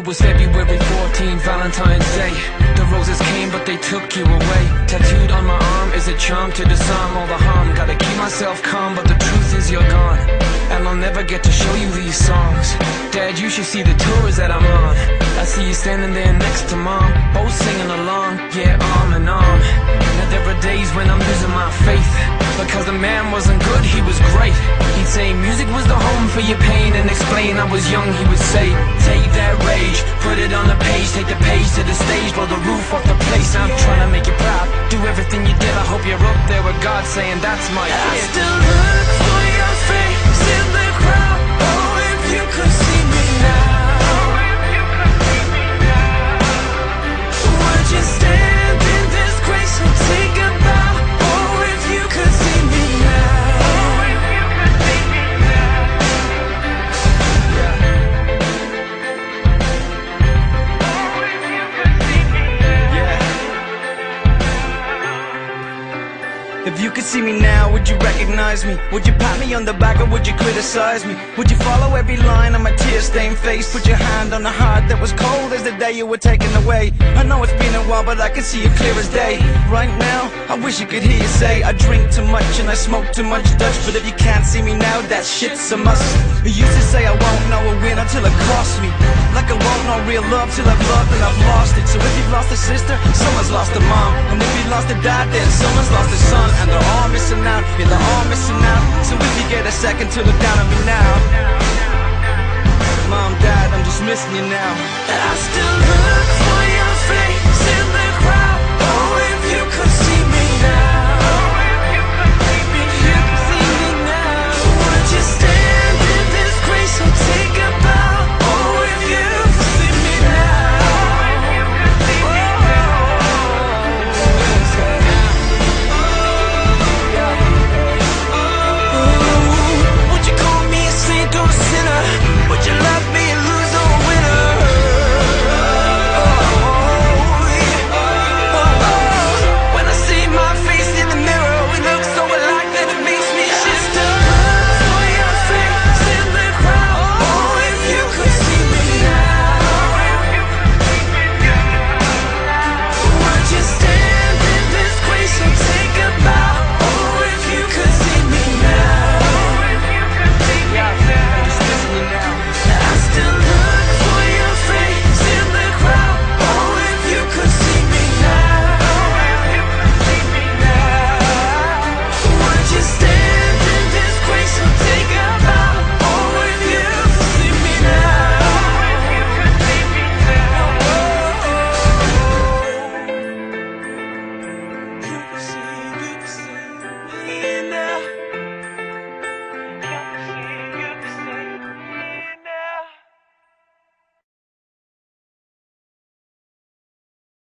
It was February 14, Valentine's Day. The roses came but they took you away. Tattooed on my arm is a charm to disarm all the harm. Gotta keep myself calm but the truth is you're gone, and I'll never get to show you these songs. Dad, you should see the tours that I'm on. I see you standing there next to Mom, both singing along, yeah, arm in arm. Now there are days when I'm losing my faith, because the man wasn't good, he was great. He'd say music was the home for your pain, and explain I was young, he would say. Take that rage, put it on the page, take the page to the stage, blow the roof off the place. I'm trying to make you proud, do everything you did. I hope you're up there with God saying that's my kid. I still look for your face in the crowd. Oh, if you could see me now, oh, if you could see me now, would you stand in this grace and take a bow? Oh, if you could see me now, oh, if you could see me now, oh, if you could see me now, yeah. If you could see me now, would you recognize me? Would you pat me on the back or would you criticize me? Would you follow every line on my tear-stained face? Put your hand on a heart that was cold as the day you were taken away. I know it's been a while, but I can see you clear as day. Right now, I wish I could hear you say, I drink too much and I smoke too much Dutch. But if you can't see me now, that shit's a must. You used to say I won't know a winner till it costs me, like I won't know real love till I've loved and I've lost it. So if you've lost a sister, someone's lost a mom, and if you lost a dad, then someone's lost a son. And they're all missing out, yeah, they're all missing out. So if you get a second to look down on me now, Mom, Dad, I'm just missing you now. I still look for your face.